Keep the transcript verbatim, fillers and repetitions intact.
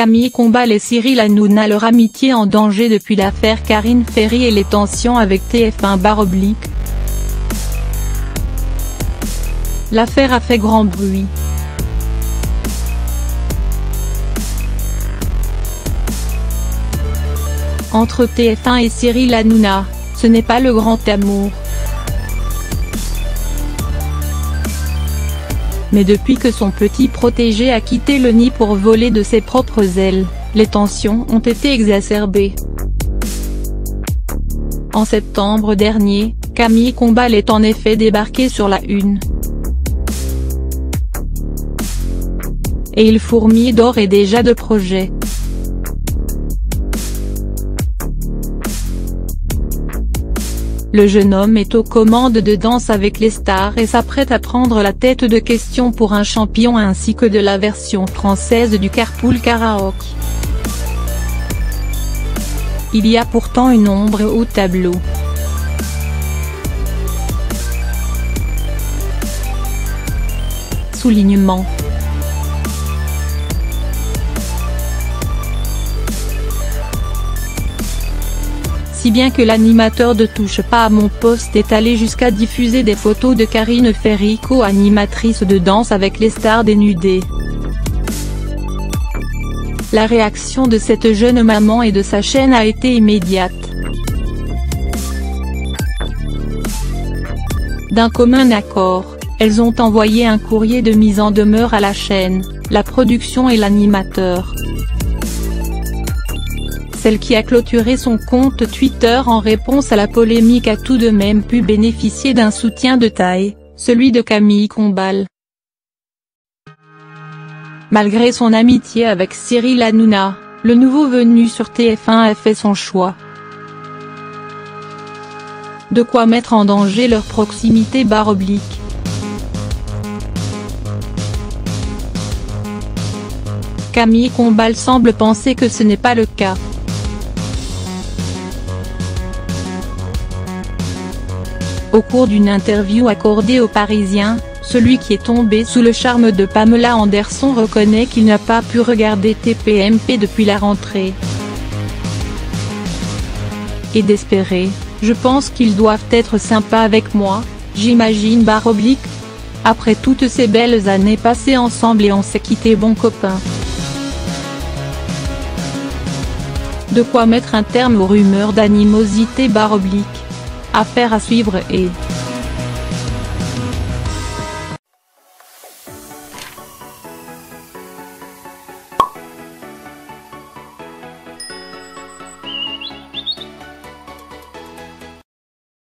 Camille Combal et Cyril Hanouna, leur amitié en danger depuis l'affaire Karine Ferri et les tensions avec T F un barre oblique. L'affaire a fait grand bruit. Entre T F un et Cyril Hanouna, ce n'est pas le grand amour. Mais depuis que son petit protégé a quitté le nid pour voler de ses propres ailes, les tensions ont été exacerbées. En septembre dernier, Camille Combal est en effet débarquée sur la une. Et il fourmille d'ores et déjà de projets. Le jeune homme est aux commandes de Danse avec les stars et s'apprête à prendre la tête de questions pour un champion ainsi que de la version française du Carpool Karaoké. Il y a pourtant une ombre au tableau. Soulignement. Si bien que l'animateur de Touche pas à mon poste est allé jusqu'à diffuser des photos de Karine Ferri, co-animatrice de Danse avec les stars, dénudée. La réaction de cette jeune maman et de sa chaîne a été immédiate. D'un commun accord, elles ont envoyé un courrier de mise en demeure à la chaîne, la production et l'animateur. Celle qui a clôturé son compte Twitter en réponse à la polémique a tout de même pu bénéficier d'un soutien de taille, celui de Camille Combal. Malgré son amitié avec Cyril Hanouna, le nouveau venu sur T F un a fait son choix. De quoi mettre en danger leur proximité barre oblique. Camille Combal semble penser que ce n'est pas le cas. Au cours d'une interview accordée aux Parisiens, celui qui est tombé sous le charme de Pamela Anderson reconnaît qu'il n'a pas pu regarder T P M P depuis la rentrée. Et d'espérer, je pense qu'ils doivent être sympas avec moi, j'imagine barre oblique. Après toutes ces belles années passées ensemble et on s'est quitté bon copain. De quoi mettre un terme aux rumeurs d'animosité barre oblique. Affaire à suivre et...